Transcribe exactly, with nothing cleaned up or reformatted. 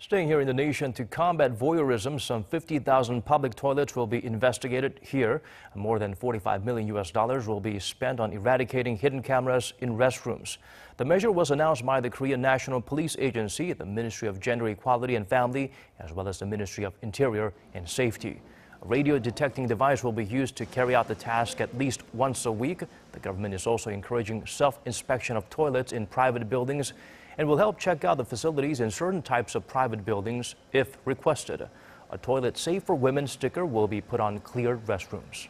Staying here in the nation to combat voyeurism, some fifty thousand public toilets will be investigated here. More than forty-five million U S dollars will be spent on eradicating hidden cameras in restrooms. The measure was announced by the Korean National Police Agency, the Ministry of Gender Equality and Family, as well as the Ministry of Interior and Safety. A radio detecting device will be used to carry out the task at least once a week. The government is also encouraging self-inspection of toilets in private buildings and will help check out the facilities in certain types of private buildings if requested. A Toilet Safe for Women sticker will be put on cleared restrooms.